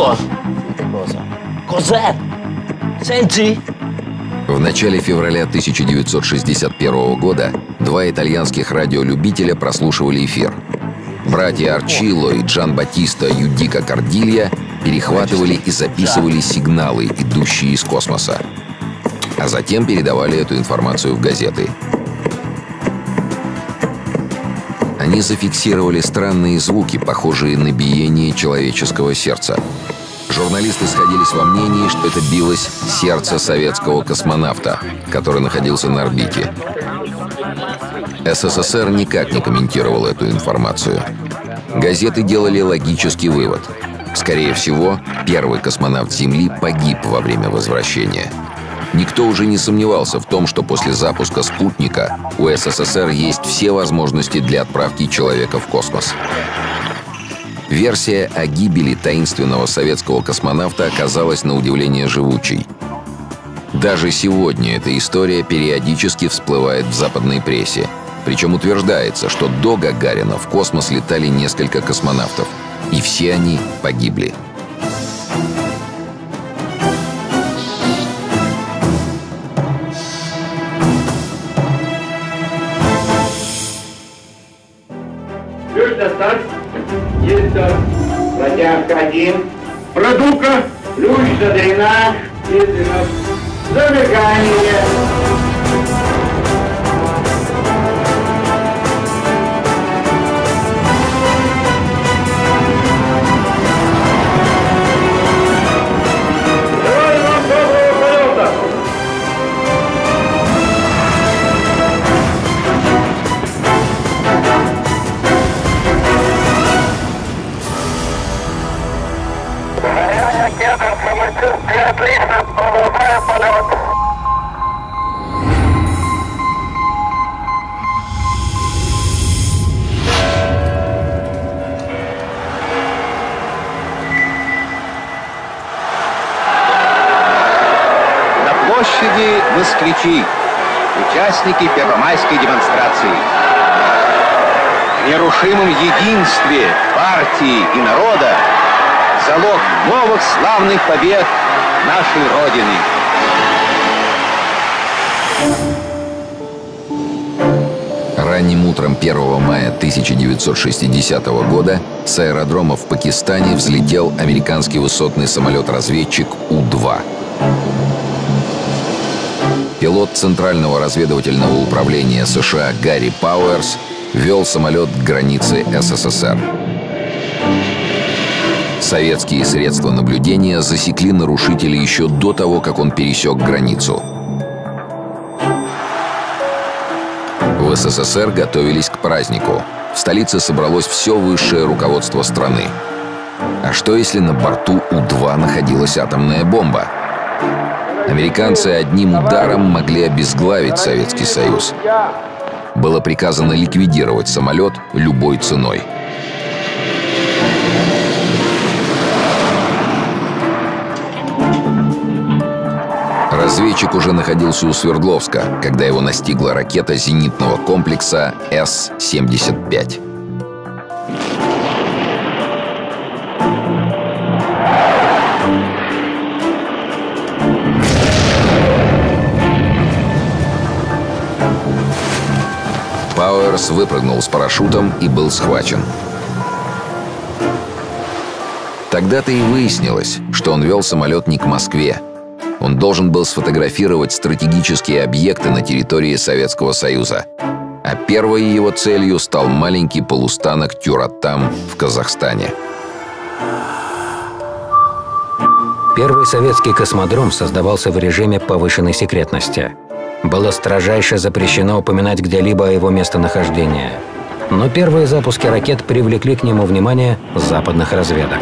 Арчило! Козе! Сенти! В начале февраля 1961 года два итальянских радиолюбителя прослушивали эфир. Братья Арчило и Джан-Батиста Юдика Кардилья перехватывали и записывали сигналы, идущие из космоса, а затем передавали эту информацию в газеты. Они зафиксировали странные звуки, похожие на биение человеческого сердца. Журналисты сходились во мнении, что это билось сердце советского космонавта, который находился на орбите. СССР никак не комментировал эту информацию. Газеты делали логический вывод. Скорее всего, первый космонавт Земли погиб во время возвращения. Никто уже не сомневался в том, что после запуска спутника у СССР есть все возможности для отправки человека в космос. Версия о гибели таинственного советского космонавта оказалась на удивление живучей. Даже сегодня эта история периодически всплывает в западной прессе. Причем утверждается, что до Гагарина в космос летали несколько космонавтов, и все они погибли. Затяжка 1. Продука. Ключ задрена. Замыкание. Участники первомайской демонстрации. В нерушимом единстве партии и народа залог новых славных побед нашей Родины. Ранним утром 1 мая 1960 года с аэродрома в Пакистане взлетел американский высотный самолет-разведчик У-2. Пилот Центрального разведывательного управления США Гарри Пауэрс вел самолет к границе СССР. Советские средства наблюдения засекли нарушителя еще до того, как он пересек границу. В СССР готовились к празднику. В столице собралось все высшее руководство страны. А что, если на борту У-2 находилась атомная бомба? Американцы одним ударом могли обезглавить Советский Союз. Было приказано ликвидировать самолет любой ценой. Разведчик уже находился у Свердловска, когда его настигла ракета зенитного комплекса С-75. Пауэрс выпрыгнул с парашютом и был схвачен. Тогда-то и выяснилось, что он вел самолет не к Москве. Он должен был сфотографировать стратегические объекты на территории Советского Союза. А первой его целью стал маленький полустанок Тюратам в Казахстане. Первый советский космодром создавался в режиме повышенной секретности. Было строжайше запрещено упоминать где-либо о его местонахождении. Но первые запуски ракет привлекли к нему внимание западных разведок.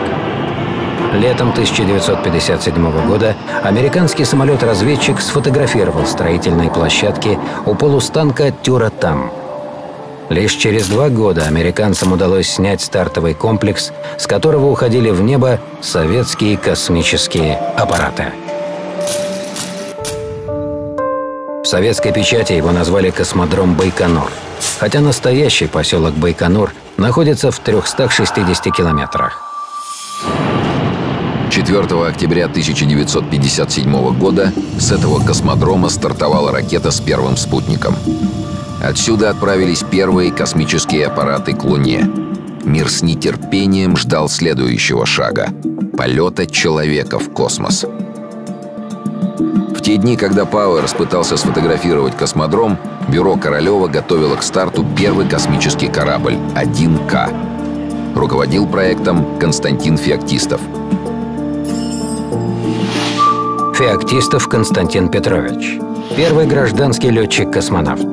Летом 1957 года американский самолет-разведчик сфотографировал строительные площадки у полустанка Тюратам. Лишь через 2 года американцам удалось снять стартовый комплекс, с которого уходили в небо советские космические аппараты. В советской печати его назвали космодром Байконур, хотя настоящий поселок Байконур находится в 360 километрах. 4 октября 1957 года с этого космодрома стартовала ракета с первым спутником. Отсюда отправились первые космические аппараты к Луне. Мир с нетерпением ждал следующего шага — полета человека в космос. В те дни, когда Пауэрс пытался сфотографировать космодром, бюро Королева готовило к старту первый космический корабль — 1К. Руководил проектом Константин Феоктистов. Феоктистов Константин Петрович. Первый гражданский летчик-космонавт.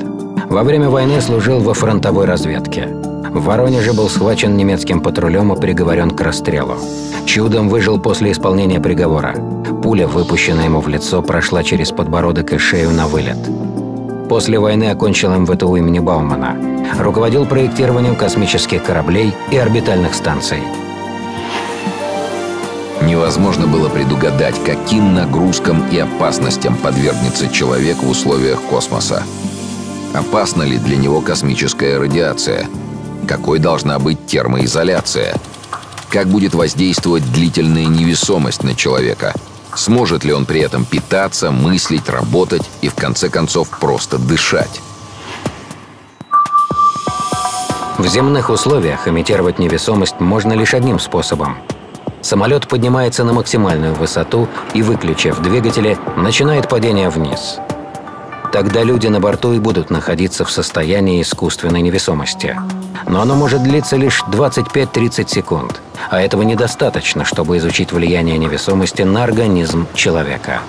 Во время войны служил во фронтовой разведке. В Воронеже был схвачен немецким патрулем и приговорен к расстрелу. Чудом выжил после исполнения приговора. Пуля, выпущенная ему в лицо, прошла через подбородок и шею на вылет. После войны окончил МВТУ имени Баумана. Руководил проектированием космических кораблей и орбитальных станций. Невозможно было предугадать, каким нагрузкам и опасностям подвергнется человек в условиях космоса. Опасна ли для него космическая радиация? Какой должна быть термоизоляция? Как будет воздействовать длительная невесомость на человека? Сможет ли он при этом питаться, мыслить, работать и, в конце концов, просто дышать? В земных условиях имитировать невесомость можно лишь одним способом. Самолет поднимается на максимальную высоту и, выключив двигатели, начинает падение вниз. Тогда люди на борту и будут находиться в состоянии искусственной невесомости. Но оно может длиться лишь 25-30 секунд, а этого недостаточно, чтобы изучить влияние невесомости на организм человека.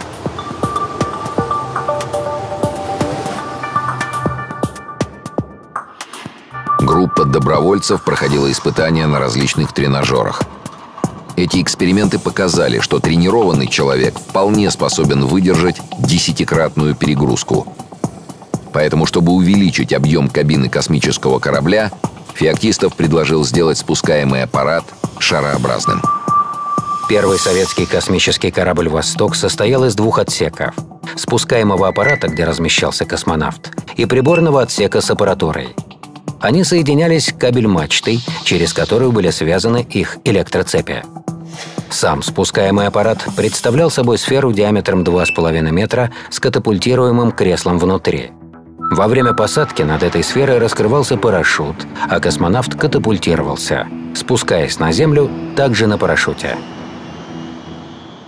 Группа добровольцев проходила испытания на различных тренажерах. Эти эксперименты показали, что тренированный человек вполне способен выдержать 10-кратную перегрузку. Поэтому, чтобы увеличить объем кабины космического корабля, Феоктистов предложил сделать спускаемый аппарат шарообразным. Первый советский космический корабль «Восток» состоял из двух отсеков – спускаемого аппарата, где размещался космонавт, и приборного отсека с аппаратурой. Они соединялись кабель-мачтой, через которую были связаны их электроцепи. Сам спускаемый аппарат представлял собой сферу диаметром 2,5 метра с катапультируемым креслом внутри. Во время посадки над этой сферой раскрывался парашют, а космонавт катапультировался, спускаясь на Землю также на парашюте.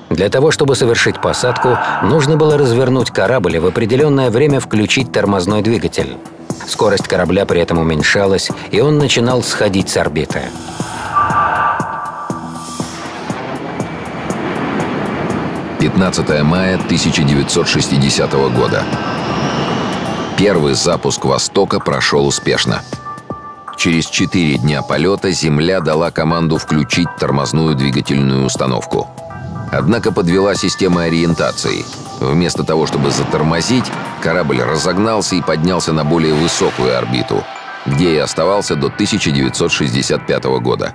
Для того, чтобы совершить посадку, нужно было развернуть корабль и в определенное время включить тормозной двигатель. Скорость корабля при этом уменьшалась, и он начинал сходить с орбиты. «15 мая 1960 года. Первый запуск «Востока» прошел успешно. Через 4 дня полета Земля дала команду включить тормозную двигательную установку. Однако подвела система ориентации. Вместо того, чтобы затормозить, корабль разогнался и поднялся на более высокую орбиту, где и оставался до 1965 года.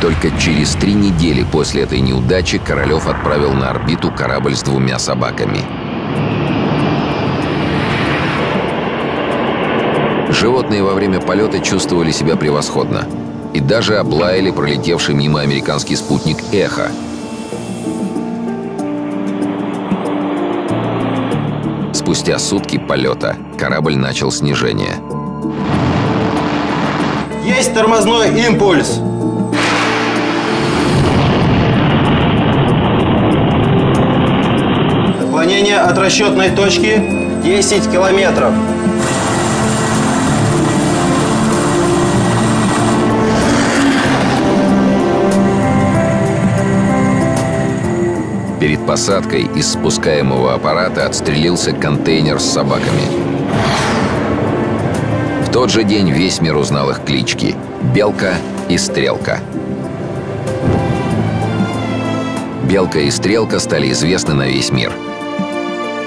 Только через 3 недели после этой неудачи Королев отправил на орбиту корабль с 2 собаками. Животные во время полета чувствовали себя превосходно и даже облаяли пролетевший мимо американский спутник «Эхо». Спустя сутки полета корабль начал снижение. Есть тормозной импульс! Отклонение от расчетной точки 10 километров. Перед посадкой из спускаемого аппарата отстрелился контейнер с собаками. В тот же день весь мир узнал их клички – «Белка» и «Стрелка». «Белка» и «Стрелка» стали известны на весь мир.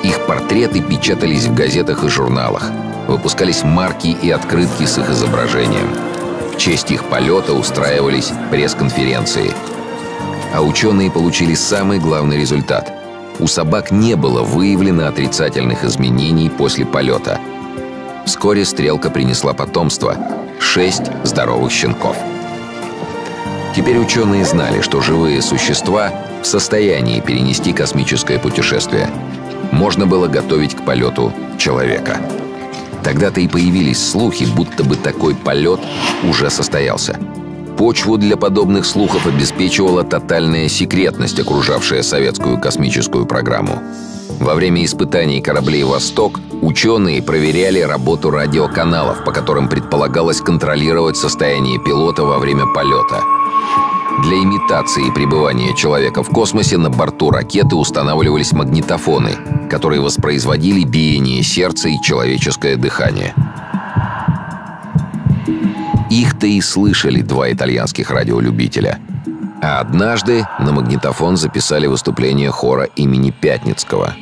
Их портреты печатались в газетах и журналах. Выпускались марки и открытки с их изображением. В честь их полета устраивались пресс-конференции. А ученые получили самый главный результат. У собак не было выявлено отрицательных изменений после полета. Вскоре «Стрелка» принесла потомство — 6 здоровых щенков. Теперь ученые знали, что живые существа в состоянии перенести космическое путешествие. Можно было готовить к полету человека. Тогда-то и появились слухи, будто бы такой полет уже состоялся. Почву для подобных слухов обеспечивала тотальная секретность, окружавшая советскую космическую программу. Во время испытаний кораблей «Восток» ученые проверяли работу радиоканалов, по которым предполагалось контролировать состояние пилота во время полета. Для имитации пребывания человека в космосе на борту ракеты устанавливались магнитофоны, которые воспроизводили биение сердца и человеческое дыхание. Их-то и слышали два итальянских радиолюбителя. А однажды на магнитофон записали выступление хора имени Пятницкого.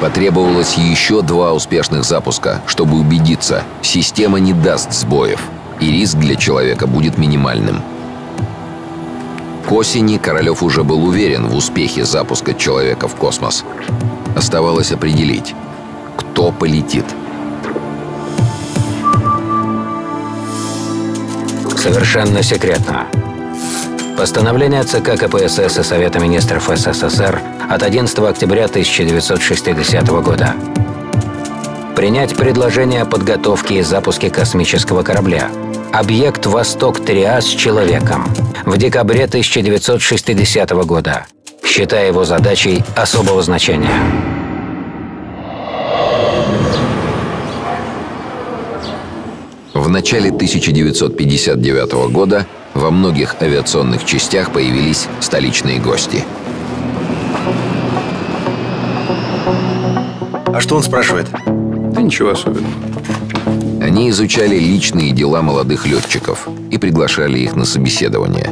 Потребовалось еще два успешных запуска, чтобы убедиться, система не даст сбоев, и риск для человека будет минимальным. К осени Королев уже был уверен в успехе запуска человека в космос. Оставалось определить, кто полетит. Совершенно секретно. Постановление ЦК КПСС и Совета министров СССР от 11 октября 1960 года. Принять предложение о подготовке и запуске космического корабля. Объект «Восток-3А» с человеком. В декабре 1960 года, считая его задачей особого значения. В начале 1959 года во многих авиационных частях появились столичные гости. А что он спрашивает? Да ничего особенного. Они изучали личные дела молодых летчиков и приглашали их на собеседование.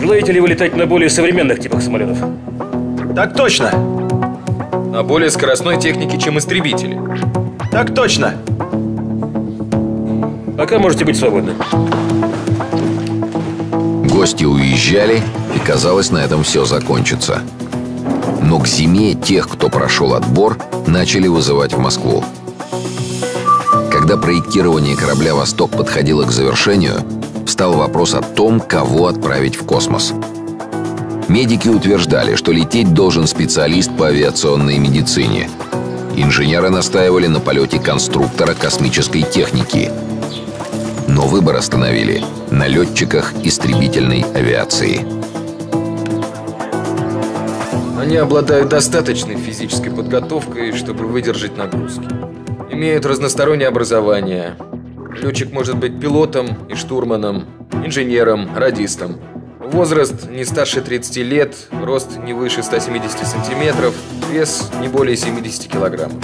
Желаете ли вы летать на более современных типах самолетов? Так точно. На более скоростной технике, чем истребители? Так точно. Пока можете быть свободны. Гости уезжали, и, казалось, на этом все закончится. Но к зиме тех, кто прошел отбор, начали вызывать в Москву. Когда проектирование корабля «Восток» подходило к завершению, встал вопрос о том, кого отправить в космос. Медики утверждали, что лететь должен специалист по авиационной медицине. Инженеры настаивали на полете конструктора космической техники. Но выбор остановили на летчиках истребительной авиации. Они обладают достаточной физической подготовкой, чтобы выдержать нагрузки. Имеют разностороннее образование. Летчик может быть пилотом и штурманом, инженером, радистом. Возраст не старше 30 лет, рост не выше 170 сантиметров, вес не более 70 килограммов.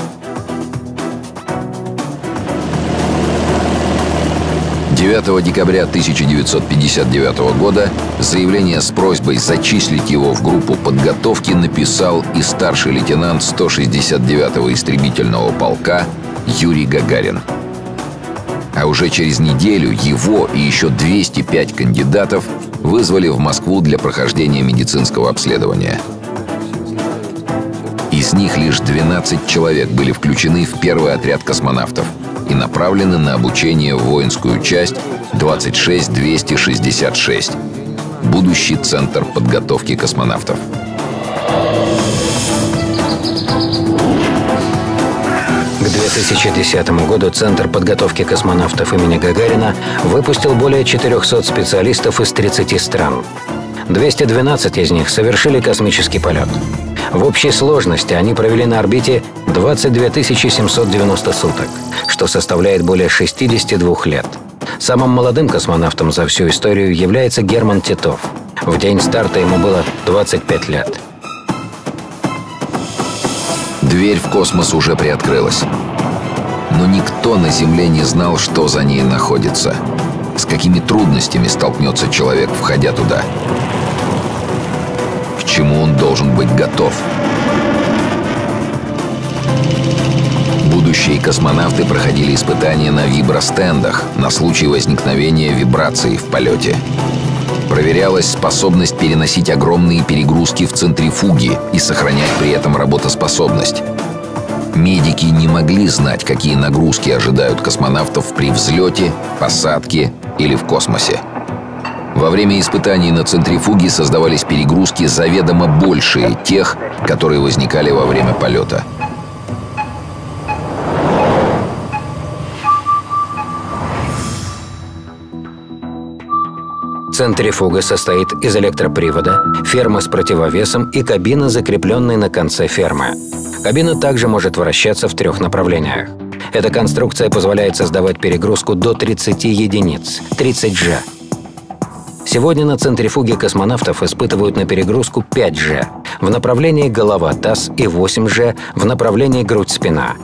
«9 декабря 1959 года заявление с просьбой зачислить его в группу подготовки написал и старший лейтенант 169-го истребительного полка Юрий Гагарин. А уже через неделю его и еще 205 кандидатов вызвали в Москву для прохождения медицинского обследования. Из них лишь 12 человек были включены в первый отряд космонавтов и направлены на обучение в воинскую часть 26266, будущий центр подготовки космонавтов. К 2010 году Центр подготовки космонавтов имени Гагарина выпустил более 400 специалистов из 30 стран. 212 из них совершили космический полет. В общей сложности они провели на орбите 22 790 суток, что составляет более 62 лет. Самым молодым космонавтом за всю историю является Герман Титов. В день старта ему было 25 лет. Дверь в космос уже приоткрылась. Но никто на Земле не знал, что за ней находится. С какими трудностями столкнется человек, входя туда. К чему он должен быть готов? Будущие космонавты проходили испытания на вибростендах на случай возникновения вибраций в полете. Проверялась способность переносить огромные перегрузки в центрифуги и сохранять при этом работоспособность. Медики не могли знать, какие нагрузки ожидают космонавтов при взлете, посадке или в космосе. Во время испытаний на центрифуге создавались перегрузки заведомо большие тех, которые возникали во время полета. Центрифуга состоит из электропривода, фермы с противовесом и кабины, закрепленной на конце фермы. Кабина также может вращаться в трех направлениях. Эта конструкция позволяет создавать перегрузку до 30 единиц – 30 G. Сегодня на центрифуге космонавтов испытывают на перегрузку 5 G в направлении голова-таз и 8 G в направлении грудь-спина.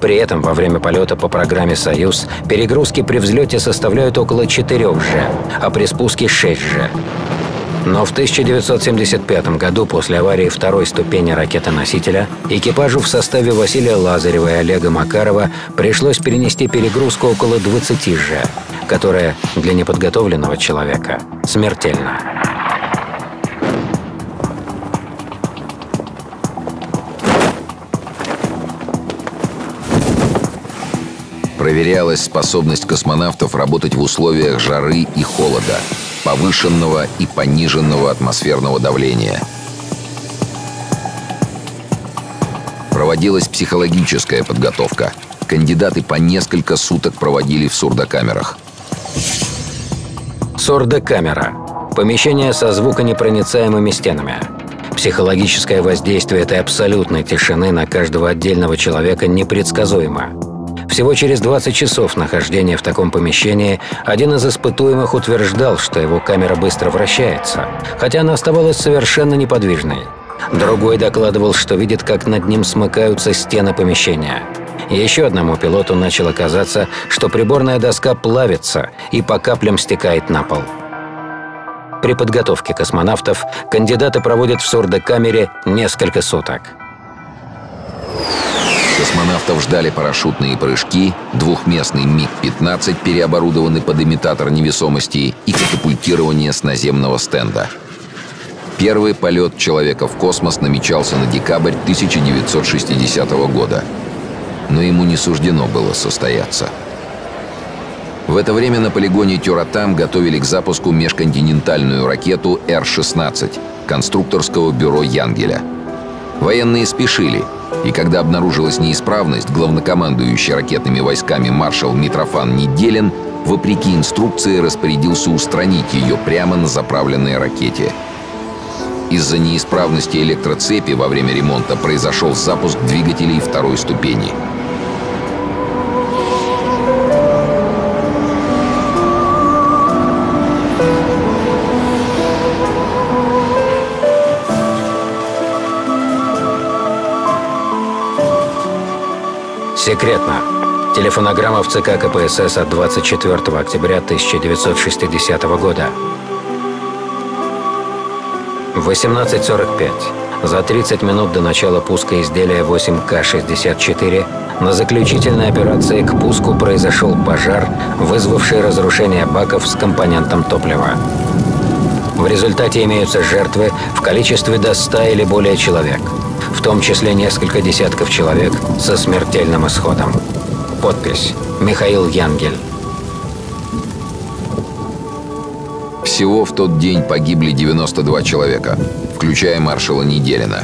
При этом во время полета по программе «Союз» перегрузки при взлете составляют около 4 G, а при спуске 6 G. Но в 1975 году, после аварии второй ступени ракеты-носителя, экипажу в составе Василия Лазарева и Олега Макарова пришлось перенести перегрузку около 20 G, которая для неподготовленного человека смертельна. Проверялась способность космонавтов работать в условиях жары и холода, повышенного и пониженного атмосферного давления. Проводилась психологическая подготовка. Кандидаты по несколько суток проводили в сурдокамерах. Сурдокамера – помещение со звуконепроницаемыми стенами. Психологическое воздействие этой абсолютной тишины на каждого отдельного человека непредсказуемо. Всего через 20 часов нахождения в таком помещении один из испытуемых утверждал, что его камера быстро вращается, хотя она оставалась совершенно неподвижной. Другой докладывал, что видит, как над ним смыкаются стены помещения. Еще одному пилоту начало казаться, что приборная доска плавится и по каплям стекает на пол. При подготовке космонавтов кандидаты проводят в сурдокамере несколько суток. Космонавтов ждали парашютные прыжки, двухместный МиГ-15, переоборудованный под имитатор невесомости, и катапультирование с наземного стенда. Первый полет человека в космос намечался на декабрь 1960 года, но ему не суждено было состояться. В это время на полигоне Тюратам готовили к запуску межконтинентальную ракету Р-16 конструкторского бюро Янгеля. Военные спешили, и когда обнаружилась неисправность, главнокомандующий ракетными войсками маршал Митрофан Неделин, вопреки инструкции, распорядился устранить ее прямо на заправленной ракете. Из-за неисправности электроцепи во время ремонта произошел запуск двигателей второй ступени. Секретно. Телефонограмма в ЦК КПСС от 24 октября 1960 года. 18:45. За 30 минут до начала пуска изделия 8К-64 на заключительной операции к пуску произошел пожар, вызвавший разрушение баков с компонентом топлива. В результате имеются жертвы в количестве до 100 или более человек, в том числе несколько десятков человек со смертельным исходом. Подпись: Михаил Янгель. Всего в тот день погибли 92 человека, включая маршала Неделина.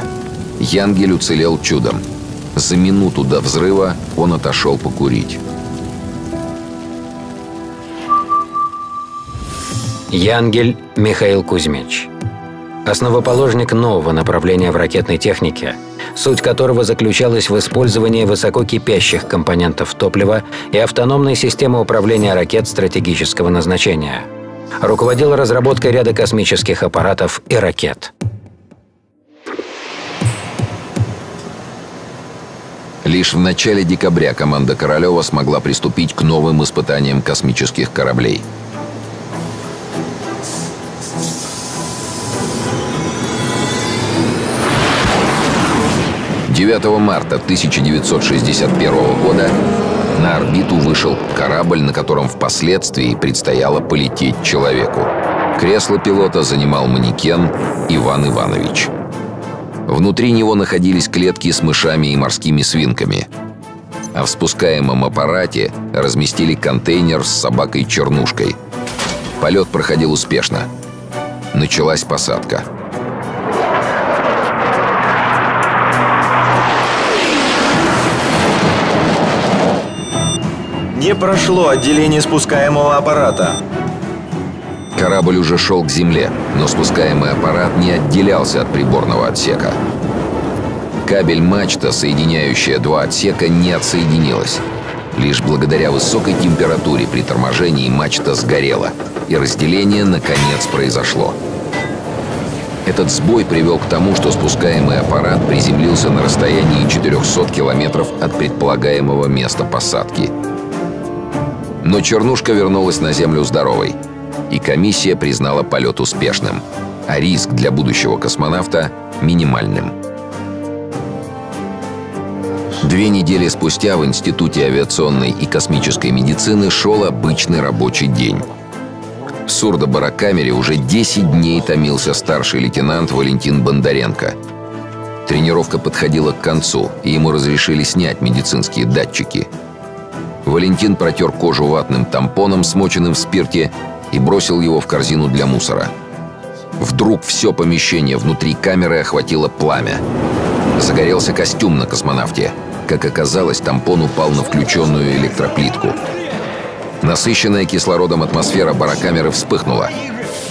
Янгель уцелел чудом. За минуту до взрыва он отошел покурить. Янгель Михаил Кузьмич. Основоположник нового направления в ракетной технике, суть которого заключалась в использовании высококипящих компонентов топлива и автономной системы управления ракет стратегического назначения. Руководил разработкой ряда космических аппаратов и ракет. Лишь в начале декабря команда Королева смогла приступить к новым испытаниям космических кораблей. С 9 марта 1961 года на орбиту вышел корабль, на котором впоследствии предстояло полететь человеку. Кресло пилота занимал манекен Иван Иванович. Внутри него находились клетки с мышами и морскими свинками. А в спускаемом аппарате разместили контейнер с собакой Чернушкой. Полет проходил успешно. Началась посадка. Не прошло отделение спускаемого аппарата. Корабль уже шел к земле, но спускаемый аппарат не отделялся от приборного отсека. Кабель-мачта, соединяющая два отсека, не отсоединилась. Лишь благодаря высокой температуре при торможении мачта сгорела, и разделение, наконец, произошло. Этот сбой привел к тому, что спускаемый аппарат приземлился на расстоянии 400 километров от предполагаемого места посадки. Но Чернушка вернулась на Землю здоровой. И комиссия признала полет успешным, а риск для будущего космонавта минимальным. 2 недели спустя в Институте авиационной и космической медицины шел обычный рабочий день. В сурдобарокамере уже 10 дней томился старший лейтенант Валентин Бондаренко. Тренировка подходила к концу, и ему разрешили снять медицинские датчики. Валентин протер кожу ватным тампоном, смоченным в спирте, и бросил его в корзину для мусора. Вдруг все помещение внутри камеры охватило пламя. Загорелся костюм на космонавте. Как оказалось, тампон упал на включенную электроплитку. Насыщенная кислородом атмосфера барокамеры вспыхнула.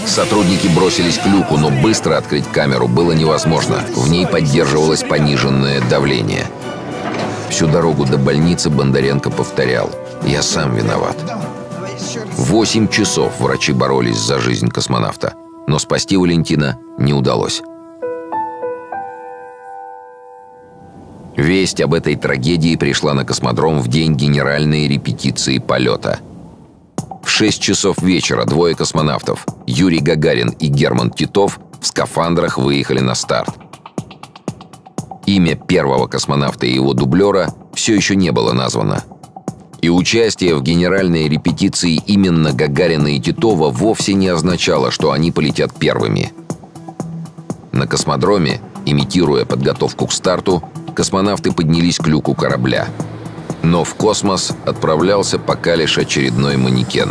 Сотрудники бросились к люку, но быстро открыть камеру было невозможно. В ней поддерживалось пониженное давление. Всю дорогу до больницы Бондаренко повторял: «Я сам виноват». 8 часов врачи боролись за жизнь космонавта, но спасти Валентина не удалось. Весть об этой трагедии пришла на космодром в день генеральной репетиции полета. В 6 часов вечера двое космонавтов, Юрий Гагарин и Герман Титов, в скафандрах выехали на старт. Имя первого космонавта и его дублера все еще не было названо. И участие в генеральной репетиции именно Гагарина и Титова вовсе не означало, что они полетят первыми. На космодроме, имитируя подготовку к старту, космонавты поднялись к люку корабля. Но в космос отправлялся пока лишь очередной манекен.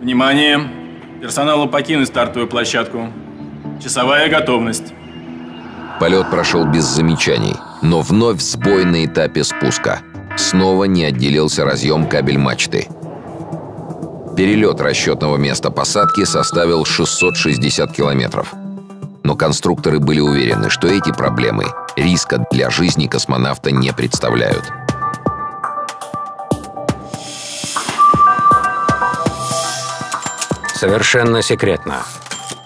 Внимание! Персоналу покинуть стартовую площадку. Часовая готовность. Полет прошел без замечаний, но вновь сбой на этапе спуска. Снова не отделился разъем кабель-мачты. Перелет расчетного места посадки составил 660 километров. Но конструкторы были уверены, что эти проблемы риска для жизни космонавта не представляют. Совершенно секретно.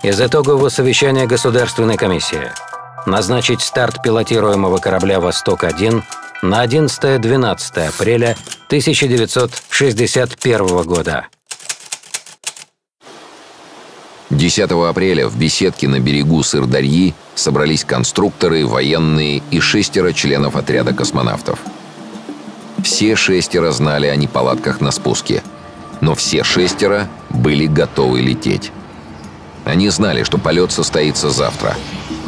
Из итогового совещания Государственной комиссии. Назначить старт пилотируемого корабля «Восток-1» на 11-12 апреля 1961 года. 10 апреля в беседке на берегу Сырдарьи собрались конструкторы, военные и 6 членов отряда космонавтов. Все 6 знали о неполадках на спуске, но все 6 были готовы лететь. Они знали, что полет состоится завтра.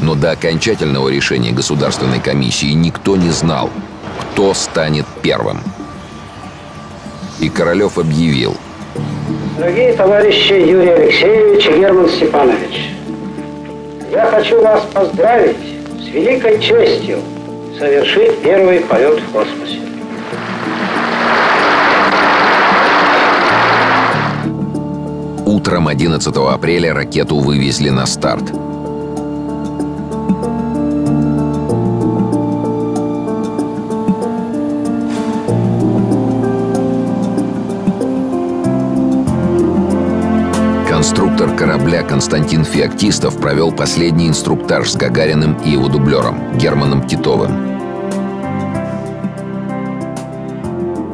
Но до окончательного решения Государственной комиссии никто не знал, кто станет первым. И Королев объявил: «Дорогие товарищи Юрий Алексеевич и Герман Степанович, я хочу вас поздравить с великой честью совершить первый полет в космосе». Утром 11 апреля ракету вывезли на старт. Конструктор корабля Константин Феоктистов провел последний инструктаж с Гагариным и его дублером Германом Титовым.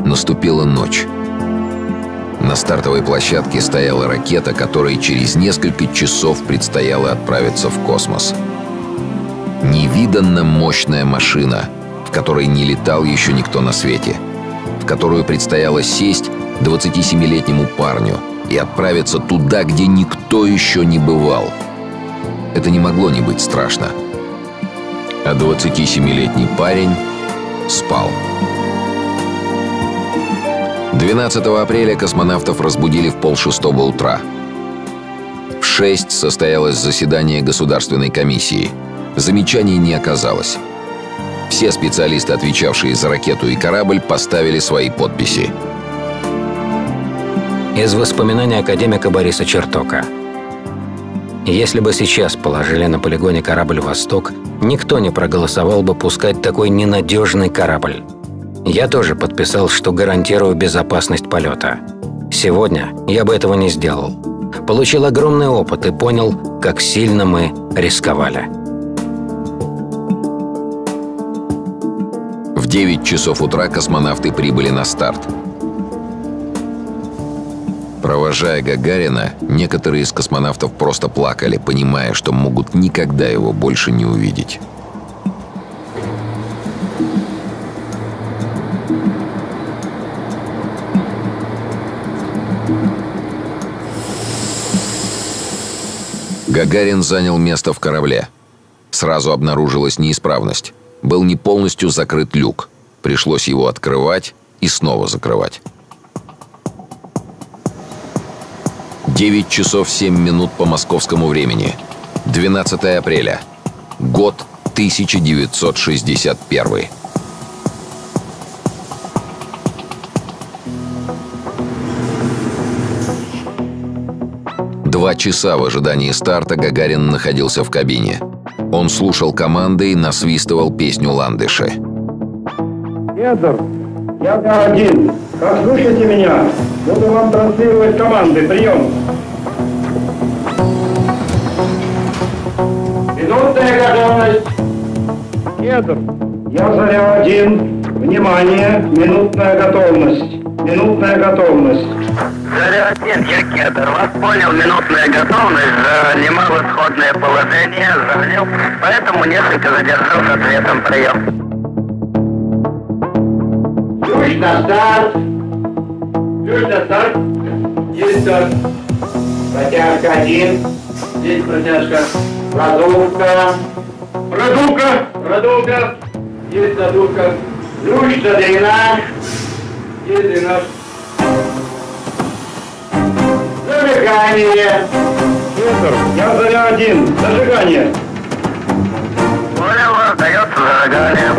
Наступила ночь. На стартовой площадке стояла ракета, которой через несколько часов предстояло отправиться в космос. Невиданно мощная машина, в которой не летал еще никто на свете. которую предстояло сесть 27-летнему парню и отправиться туда, где никто еще не бывал. Это не могло не быть страшно. А 27-летний парень спал. 12 апреля космонавтов разбудили в 5:30 утра. В 6 состоялось заседание Государственной комиссии. Замечаний не оказалось. Все специалисты, отвечавшие за ракету и корабль, поставили свои подписи. Из воспоминаний академика Бориса Чертока. Если бы сейчас положили на полигоне корабль «Восток», никто не проголосовал бы пускать такой ненадежный корабль. Я тоже подписал, что гарантирую безопасность полета. Сегодня я бы этого не сделал. Получил огромный опыт и понял, как сильно мы рисковали. В 9 часов утра космонавты прибыли на старт. Провожая Гагарина, некоторые из космонавтов просто плакали, понимая, что могут никогда его больше не увидеть. Гагарин занял место в корабле. Сразу обнаружилась неисправность. Был не полностью закрыт люк. Пришлось его открывать и снова закрывать. 9 часов 7 минут по московскому времени. 12 апреля. Год 1961. Два часа в ожидании старта Гагарин находился в кабине. Он слушал команды и насвистывал песню ландыши. Кедр, я Гагарин. Как слушаете меня? Буду вам транслировать команды. Прием. Минутная готовность. Кедр, я Заря-1. Внимание, минутная готовность. Минутная готовность. Заря-1, я Кедр. Вас понял, минутная готовность. Занимал исходное положение, залил, поэтому несколько задержал с ответом. Прием. Ключ на старт. Ключ на старт. Есть старт. Протяжка 1. Здесь протяжка. Продувка. Продувка. Продувка. Есть продувка. Ключ на 12. Есть 12. Зажигание. Я заря 1. Зажигание. Понял, дается зажигание.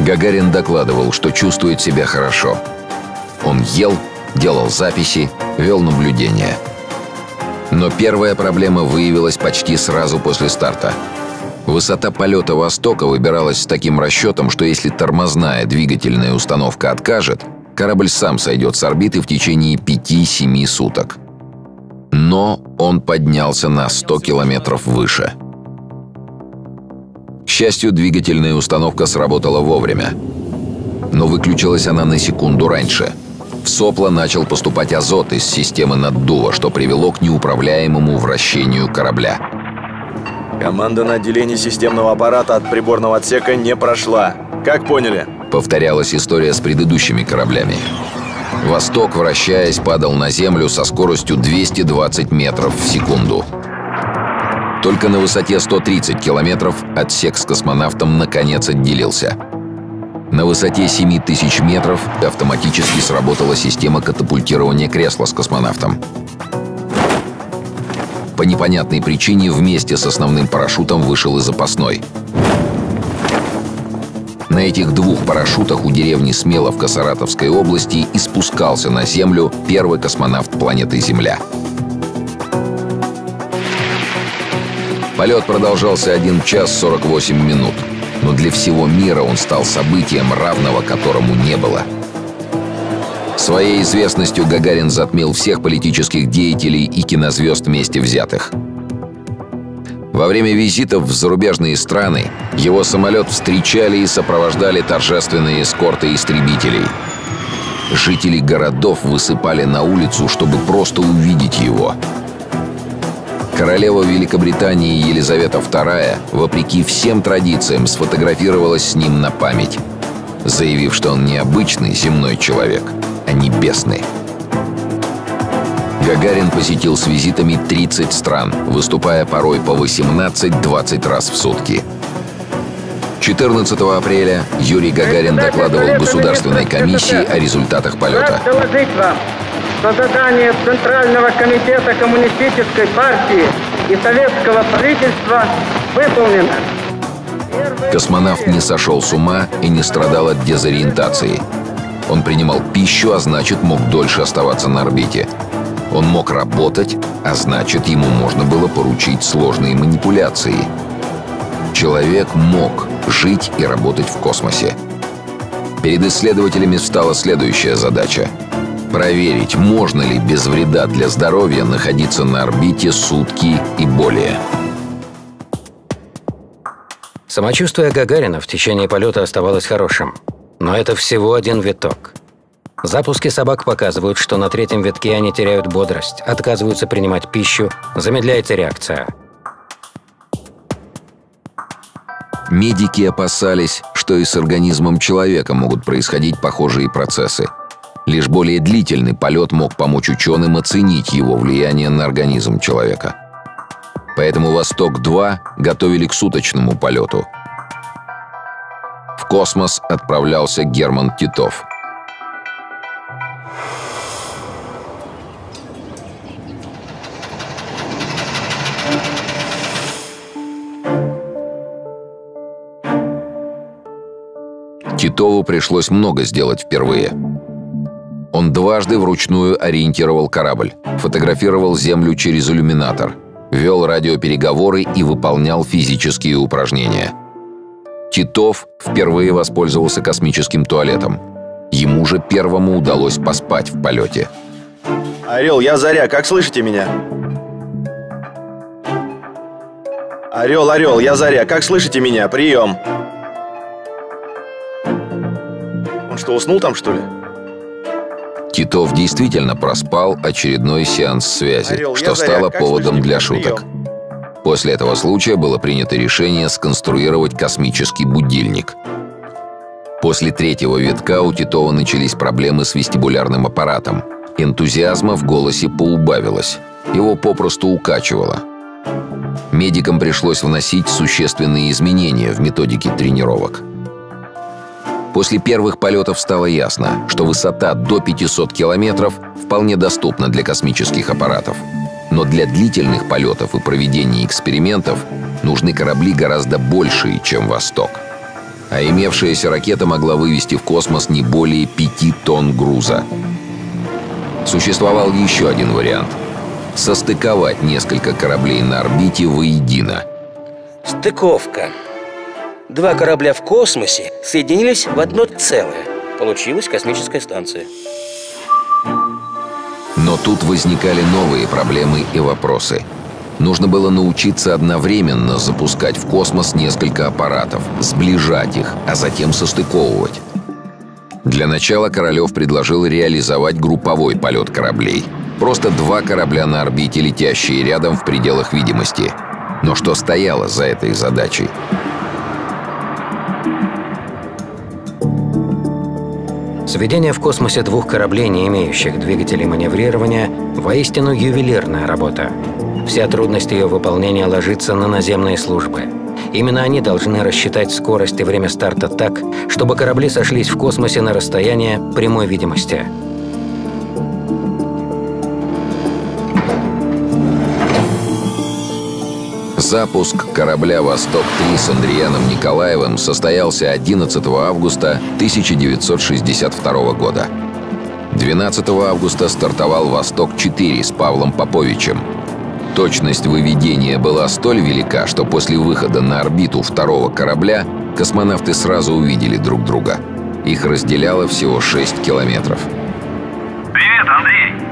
Гагарин докладывал, что чувствует себя хорошо. Он ел, делал записи, вел наблюдения. Но первая проблема выявилась почти сразу после старта. Высота полета «Востока» выбиралась с таким расчетом, что если тормозная двигательная установка откажет, корабль сам сойдет с орбиты в течение 5-7 суток. Но он поднялся на 100 километров выше. К счастью, двигательная установка сработала вовремя. Но выключилась она на секунду раньше. В сопла начал поступать азот из системы наддува, что привело к неуправляемому вращению корабля. Команда на отделение системного аппарата от приборного отсека не прошла. Как поняли? Повторялась история с предыдущими кораблями. «Восток», вращаясь, падал на землю со скоростью 220 метров в секунду. Только на высоте 130 километров отсек с космонавтом наконец отделился. На высоте 7000 метров автоматически сработала система катапультирования кресла с космонавтом. По непонятной причине вместе с основным парашютом вышел и запасной. На этих двух парашютах у деревни Смеловка Саратовской области и спускался на Землю первый космонавт планеты Земля. Полет продолжался 1 час 48 минут, но для всего мира он стал событием, равного которому не было. Своей известностью Гагарин затмил всех политических деятелей и кинозвезд вместе взятых. Во время визитов в зарубежные страны его самолет встречали и сопровождали торжественные эскорты истребителей. Жители городов высыпали на улицу, чтобы просто увидеть его. Королева Великобритании Елизавета II, вопреки всем традициям, сфотографировалась с ним на память, заявив, что он не обычный земной человек, а небесный. Гагарин посетил с визитами 30 стран, выступая порой по 18-20 раз в сутки. 14 апреля Юрий Гагарин докладывал Государственной комиссии о результатах полета. Рад доложить вам, что задание Центрального комитета Коммунистической партии и советского правительства выполнено. Космонавт не сошел с ума и не страдал от дезориентации. Он принимал пищу, а значит, мог дольше оставаться на орбите. Он мог работать, а значит, ему можно было поручить сложные манипуляции. Человек мог жить и работать в космосе. Перед исследователями встала следующая задача. Проверить, можно ли без вреда для здоровья находиться на орбите сутки и более. Самочувствие Гагарина в течение полета оставалось хорошим. Но это всего один виток. Запуски собак показывают, что на третьем витке они теряют бодрость, отказываются принимать пищу, замедляется реакция. Медики опасались, что и с организмом человека могут происходить похожие процессы. Лишь более длительный полет мог помочь ученым оценить его влияние на организм человека. Поэтому «Восток-2» готовили к суточному полету. В космос отправлялся Герман Титов. Титову пришлось много сделать впервые. Он дважды вручную ориентировал корабль, фотографировал Землю через иллюминатор, вел радиопереговоры и выполнял физические упражнения. Титов впервые воспользовался космическим туалетом. Ему же первому удалось поспать в полете. Орел, я Заря, как слышите меня? Орел, Орел, я Заря, как слышите меня? Прием! Он что, уснул там, что ли? Титов действительно проспал очередной сеанс связи, Орел, что стало поводом для шуток. Прием. После этого случая было принято решение сконструировать космический будильник. После третьего витка у Титова начались проблемы с вестибулярным аппаратом. Энтузиазма в голосе поубавилось. Его попросту укачивало. Медикам пришлось вносить существенные изменения в методике тренировок. После первых полетов стало ясно, что высота до 500 километров вполне доступна для космических аппаратов. Но для длительных полетов и проведения экспериментов нужны корабли гораздо большие, чем «Восток». А имевшаяся ракета могла вывести в космос не более 5 тонн груза. Существовал еще один вариант — состыковать несколько кораблей на орбите воедино. Стыковка. Два корабля в космосе соединились в одно целое. Получилась космическая станция. Но тут возникали новые проблемы и вопросы. Нужно было научиться одновременно запускать в космос несколько аппаратов, сближать их, а затем состыковывать. Для начала Королев предложил реализовать групповой полет кораблей. Просто два корабля на орбите, летящие рядом в пределах видимости. Но что стояло за этой задачей? Сведение в космосе двух кораблей, не имеющих двигателей маневрирования, воистину ювелирная работа. Вся трудность ее выполнения ложится на наземные службы. Именно они должны рассчитать скорость и время старта так, чтобы корабли сошлись в космосе на расстояние прямой видимости. Запуск корабля «Восток-3» с Андрианом Николаевым состоялся 11 августа 1962 года. 12 августа стартовал «Восток-4» с Павлом Поповичем. Точность выведения была столь велика, что после выхода на орбиту второго корабля космонавты сразу увидели друг друга. Их разделяло всего 6 километров. Привет, Андрей!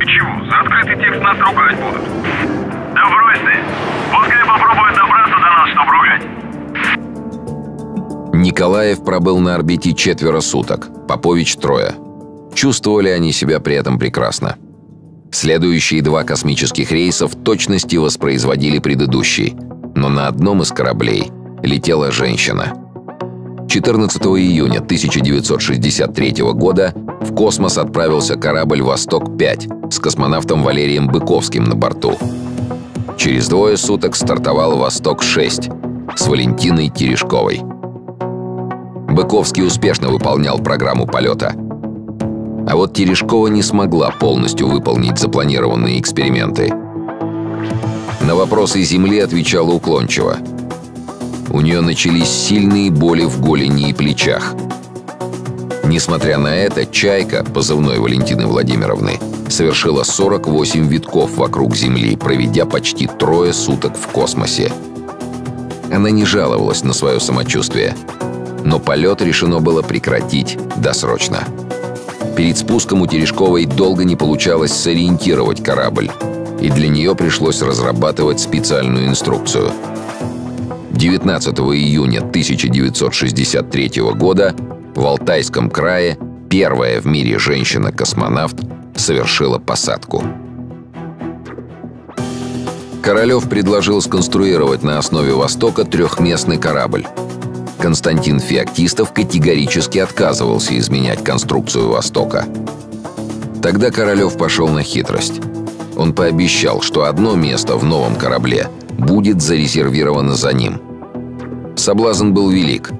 Ты чего, за открытый текст нас ругать будут? Да брось ты! Пускай попробуют добраться до нас, чтобы ругать! Николаев пробыл на орбите 4 суток, Попович — 3. Чувствовали они себя при этом прекрасно. Следующие 2 космических рейса в точности воспроизводили предыдущий, но на одном из кораблей летела женщина. 14 июня 1963 года в космос отправился корабль «Восток-5» с космонавтом Валерием Быковским на борту. Через 2 суток стартовал «Восток-6» с Валентиной Терешковой. Быковский успешно выполнял программу полета. А вот Терешкова не смогла полностью выполнить запланированные эксперименты. На вопросы Земли отвечала уклончиво. У нее начались сильные боли в голени и плечах. Несмотря на это, «Чайка», позывной Валентины Владимировны, совершила 48 витков вокруг Земли, проведя почти 3 суток в космосе. Она не жаловалась на свое самочувствие, но полет решено было прекратить досрочно. Перед спуском у Терешковой долго не получалось сориентировать корабль, и для нее пришлось разрабатывать специальную инструкцию. 19 июня 1963 года в Алтайском крае первая в мире женщина-космонавт совершила посадку. Королев предложил сконструировать на основе «Востока» трехместный корабль. Константин Феоктистов категорически отказывался изменять конструкцию «Востока». Тогда Королев пошел на хитрость. Он пообещал, что одно место в новом корабле будет зарезервировано за ним. Соблазн был велик,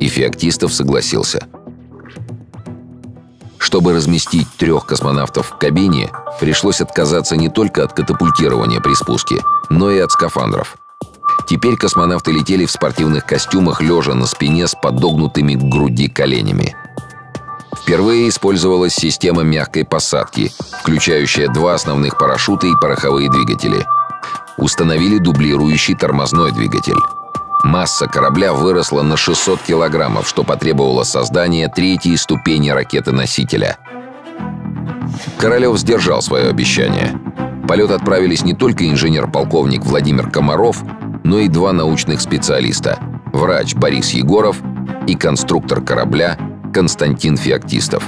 и Феоктистов согласился. Чтобы разместить 3 космонавтов в кабине, пришлось отказаться не только от катапультирования при спуске, но и от скафандров. Теперь космонавты летели в спортивных костюмах, лежа на спине с подогнутыми к груди коленями. Впервые использовалась система мягкой посадки, включающая 2 основных парашюта и пороховые двигатели. Установили дублирующий тормозной двигатель. Масса корабля выросла на 600 килограммов, что потребовало создания 3-й ступени ракеты-носителя. Королев сдержал свое обещание. В полет отправились не только инженер-полковник Владимир Комаров, но и 2 научных специалиста – врач Борис Егоров и конструктор корабля Константин Феоктистов.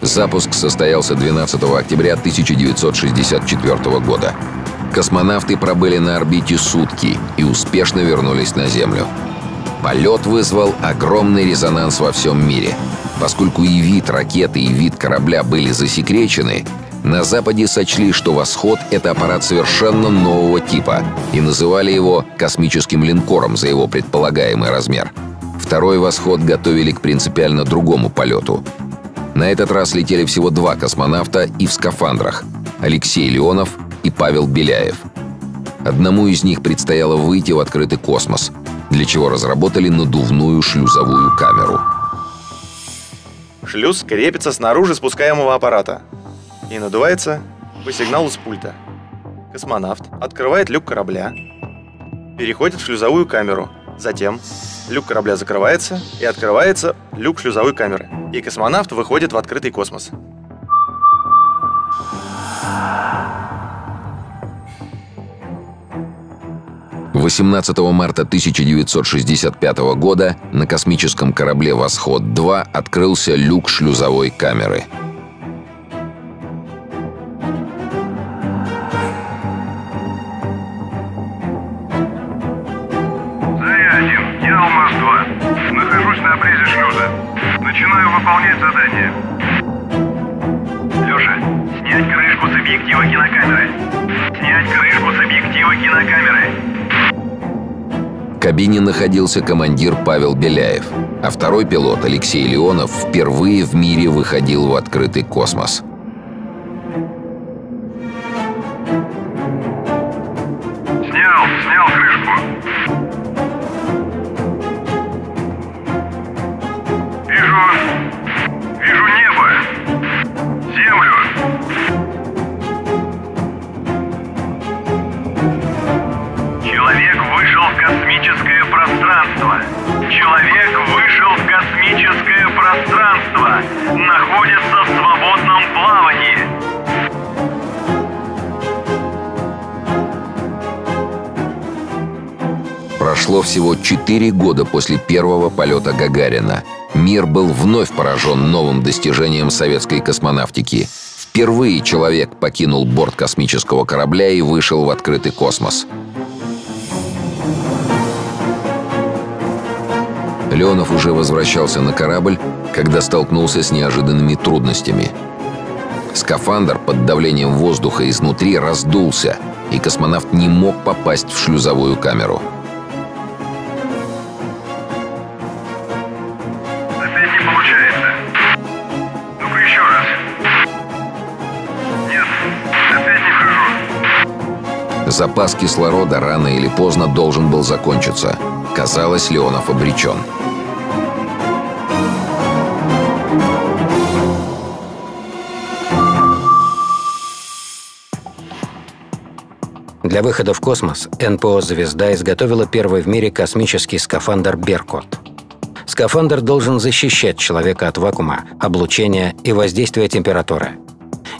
Запуск состоялся 12 октября 1964 года. Космонавты пробыли на орбите сутки и успешно вернулись на Землю. Полет вызвал огромный резонанс во всем мире. Поскольку и вид ракеты, и вид корабля были засекречены, на Западе сочли, что «Восход» — это аппарат совершенно нового типа, и называли его космическим линкором за его предполагаемый размер. Второй «Восход» готовили к принципиально другому полету. На этот раз летели всего 2 космонавта и в скафандрах — Алексей Леонов и Павел Беляев. Одному из них предстояло выйти в открытый космос, для чего разработали надувную шлюзовую камеру. Шлюз крепится снаружи спускаемого аппарата и надувается по сигналу с пульта. Космонавт открывает люк корабля, переходит в шлюзовую камеру. Затем люк корабля закрывается, и открывается люк шлюзовой камеры. И космонавт выходит в открытый космос. В 18 марта 1965 года на космическом корабле «Восход-2» открылся люк шлюзовой камеры. «Зарядим, я «Алмаз-2». Нахожусь на обрезе шлюза. Начинаю выполнять задание. Лёша, снять крышку с объектива кинокамеры. Снять крышку с объектива кинокамеры». В кабине находился командир Павел Беляев, а второй пилот Алексей Леонов впервые в мире выходил в открытый космос. «Снял крышку. Вижу небо, землю. Человек вышел в космическое пространство. Человек вышел в космическое пространство. Находится в свободном плавании». Прошло всего 4 года после первого полета Гагарина. Мир был вновь поражен новым достижением советской космонавтики. Впервые человек покинул борт космического корабля и вышел в открытый космос. Леонов уже возвращался на корабль, когда столкнулся с неожиданными трудностями. Скафандр под давлением воздуха изнутри раздулся, и космонавт не мог попасть в шлюзовую камеру. Запас кислорода рано или поздно должен был закончиться. Казалось, Леонов обречен. Для выхода в космос НПО «Звезда» изготовила первый в мире космический скафандр «Беркут». Скафандр должен защищать человека от вакуума, облучения и воздействия температуры.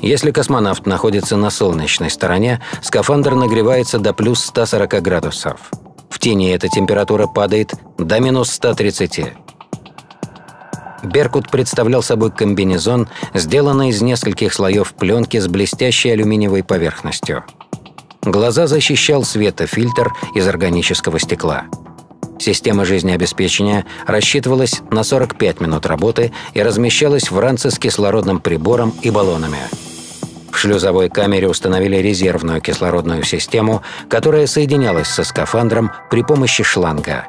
Если космонавт находится на солнечной стороне, скафандр нагревается до плюс 140 градусов. В тени эта температура падает до минус 130. «Беркут» представлял собой комбинезон, сделанный из нескольких слоев пленки с блестящей алюминиевой поверхностью. Глаза защищал светофильтр из органического стекла. Система жизнеобеспечения рассчитывалась на 45 минут работы и размещалась в ранце с кислородным прибором и баллонами. В шлюзовой камере установили резервную кислородную систему, которая соединялась со скафандром при помощи шланга.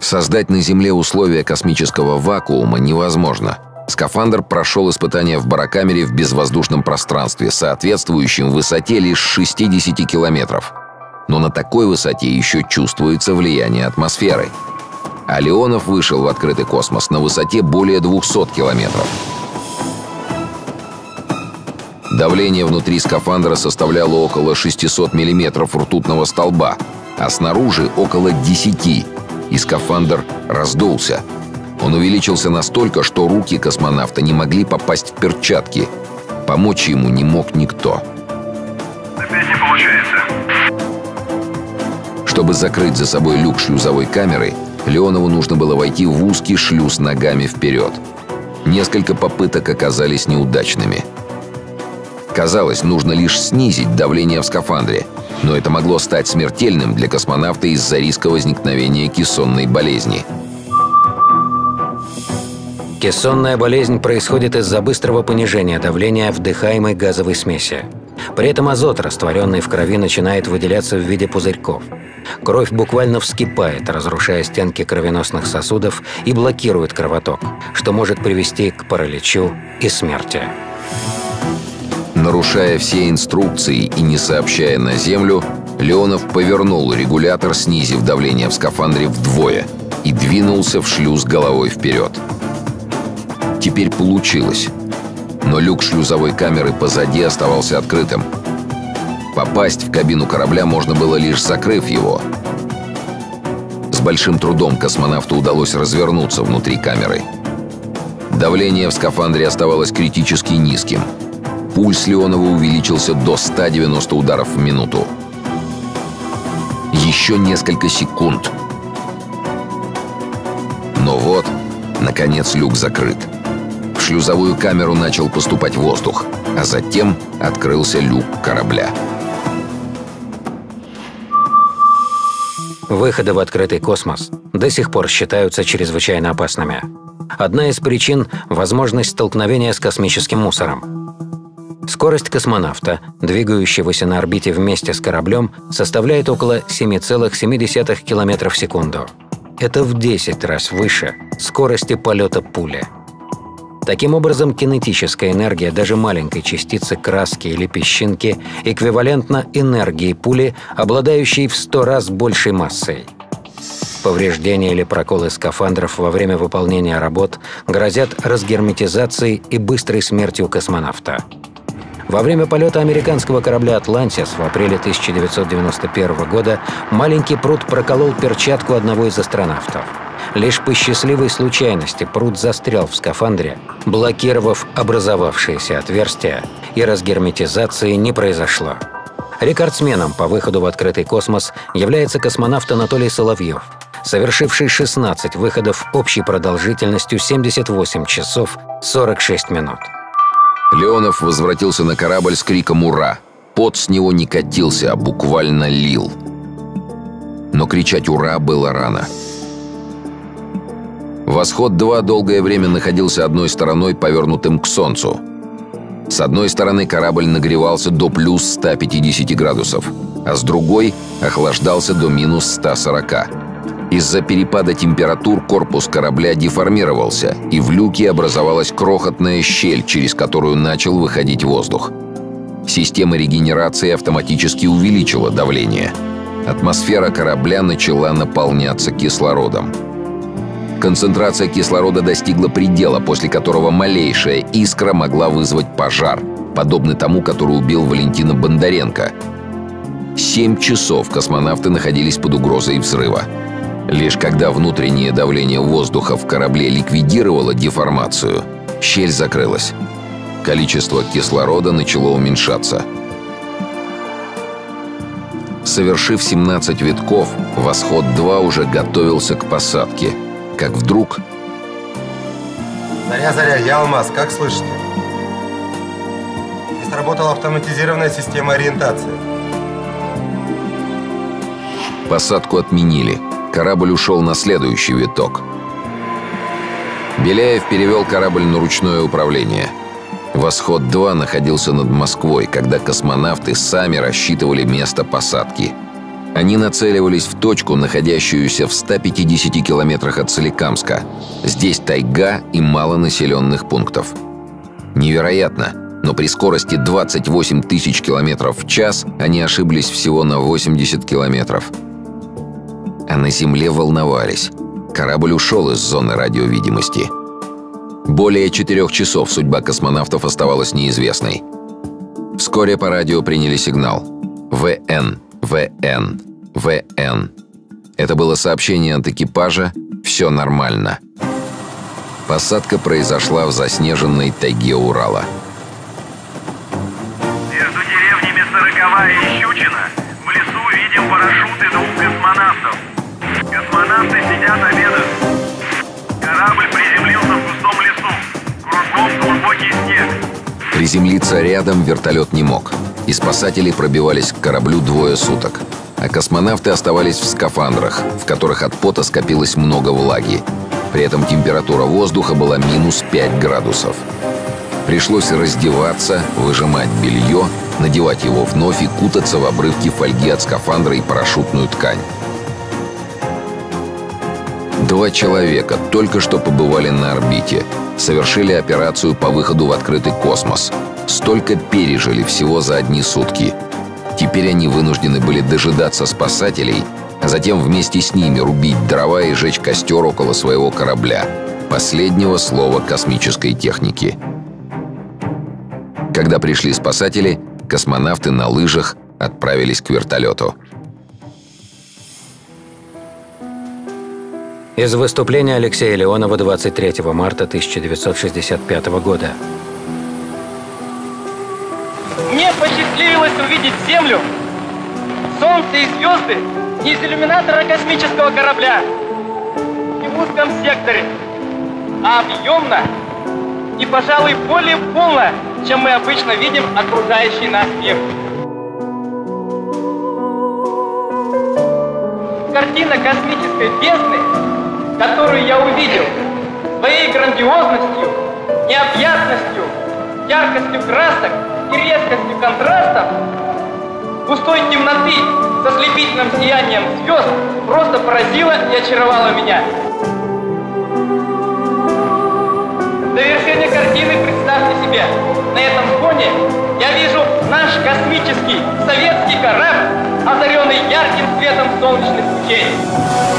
Создать на Земле условия космического вакуума невозможно. Скафандр прошел испытания в барокамере в безвоздушном пространстве, соответствующем высоте лишь 60 километров. Но на такой высоте еще чувствуется влияние атмосферы. А Леонов вышел в открытый космос на высоте более 200 километров. Давление внутри скафандра составляло около 600 миллиметров ртутного столба, а снаружи около 10, и скафандр раздулся. Он увеличился настолько, что руки космонавта не могли попасть в перчатки. Помочь ему не мог никто. «Опять не получается». Чтобы закрыть за собой люк шлюзовой камеры, Леонову нужно было войти в узкий шлюз ногами вперед. Несколько попыток оказались неудачными. Казалось, нужно лишь снизить давление в скафандре, но это могло стать смертельным для космонавта из-за риска возникновения кессонной болезни. Кессонная болезнь происходит из-за быстрого понижения давления вдыхаемой газовой смеси. При этом азот, растворенный в крови, начинает выделяться в виде пузырьков. Кровь буквально вскипает, разрушая стенки кровеносных сосудов и блокирует кровоток, что может привести к параличу и смерти. Нарушая все инструкции и не сообщая на Землю, Леонов повернул регулятор, снизив давление в скафандре вдвое, и двинулся в шлюз головой вперед. Теперь получилось. Но люк шлюзовой камеры позади оставался открытым. Попасть в кабину корабля можно было лишь закрыв его. С большим трудом космонавту удалось развернуться внутри камеры. Давление в скафандре оставалось критически низким. пульс Леонова увеличился до 190 ударов в минуту. Еще несколько секунд. Но вот, наконец, люк закрыт. В шлюзовую камеру начал поступать воздух, а затем открылся люк корабля. Выходы в открытый космос до сих пор считаются чрезвычайно опасными. Одна из причин – возможность столкновения с космическим мусором. Скорость космонавта, двигающегося на орбите вместе с кораблем, составляет около 7,7 км в секунду. Это в 10 раз выше скорости полета пули. Таким образом, кинетическая энергия даже маленькой частицы краски или песчинки эквивалентна энергии пули, обладающей в 100 раз большей массой. Повреждения или проколы скафандров во время выполнения работ грозят разгерметизацией и быстрой смертью космонавта. Во время полета американского корабля «Атлантис» в апреле 1991 года маленький пруд проколол перчатку одного из астронавтов. Лишь по счастливой случайности пруд застрял в скафандре, блокировав образовавшееся отверстие, и разгерметизации не произошло. Рекордсменом по выходу в открытый космос является космонавт Анатолий Соловьев, совершивший 16 выходов общей продолжительностью 78 часов 46 минут. Леонов возвратился на корабль с криком «Ура!». Пот с него не катился, а буквально лил. Но кричать «Ура!» было рано. Восход-2 долгое время находился одной стороной, повернутым к Солнцу. С одной стороны корабль нагревался до плюс 150 градусов, а с другой охлаждался до минус 140. Из-за перепада температур корпус корабля деформировался, и в люке образовалась крохотная щель, через которую начал выходить воздух. Система регенерации автоматически увеличила давление. Атмосфера корабля начала наполняться кислородом. Концентрация кислорода достигла предела, после которого малейшая искра могла вызвать пожар, подобный тому, который убил Валентина Бондаренко. 7 часов космонавты находились под угрозой взрыва. Лишь когда внутреннее давление воздуха в корабле ликвидировало деформацию, щель закрылась. Количество кислорода начало уменьшаться. Совершив 17 витков, «Восход-2» уже готовился к посадке. Как вдруг... Заря, я Алмаз, как слышите? И сработала автоматизированная система ориентации. Посадку отменили. Корабль ушел на следующий виток. Беляев перевел корабль на ручное управление. «Восход-2» находился над Москвой, когда космонавты сами рассчитывали место посадки. Они нацеливались в точку, находящуюся в 150 километрах от Соликамска. Здесь тайга и мало населенных пунктов. Невероятно, но при скорости 28 тысяч километров в час они ошиблись всего на 80 километров. А на Земле волновались. Корабль ушел из зоны радиовидимости. Более 4 часов судьба космонавтов оставалась неизвестной. Вскоре по радио приняли сигнал. ВН. ВН. ВН. Это было сообщение от экипажа «Все нормально». Посадка произошла в заснеженной тайге Урала. Между деревнями Сороковая и Щучина в лесу видим парашюты 2 космонавтов. Космонавты сидят обедают. Корабль приземлился в густом лесу. Кругом глубокий снег. Приземлиться рядом вертолет не мог. И спасатели пробивались к кораблю 2 суток. А космонавты оставались в скафандрах, в которых от пота скопилось много влаги. При этом температура воздуха была минус 5 градусов. Пришлось раздеваться, выжимать белье, надевать его вновь и кутаться в обрывки фольги от скафандра и парашютную ткань. 2 человека только что побывали на орбите, совершили операцию по выходу в открытый космос. Столько пережили всего за одни сутки. Теперь они вынуждены были дожидаться спасателей, а затем вместе с ними рубить дрова и жечь костер около своего корабля. Последнего слова космической техники. Когда пришли спасатели, космонавты на лыжах отправились к вертолету. Из выступления Алексея Леонова 23 марта 1965 года. увидеть Землю, Солнце и звезды из иллюминатора космического корабля и в узком секторе, а объемно и, пожалуй, более полно, чем мы обычно видим окружающий нас мир. Картина космической бездны, которую я увидел, своей грандиозностью, необъятностью, яркостью красок и резкостью контрастов, густой темноты со слепительным сиянием звезд просто поразила и очаровала меня. В завершение картины представьте себе, на этом фоне я вижу наш космический советский корабль, озаренный ярким светом солнечных лучей.